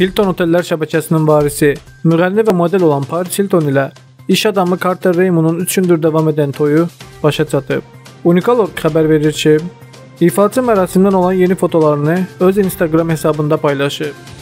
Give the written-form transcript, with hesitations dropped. Hilton Oteller şəbəkəsinin varisi, müğənni və model olan Paris Hilton ilə iş adamı Carter Raymond'un 3 gündür devam eden toyu başa çatıb. Unikal.org xəbər verir ki, ifaçı mərasimdən olan yeni fotolarını öz Instagram hesabında paylaşıb.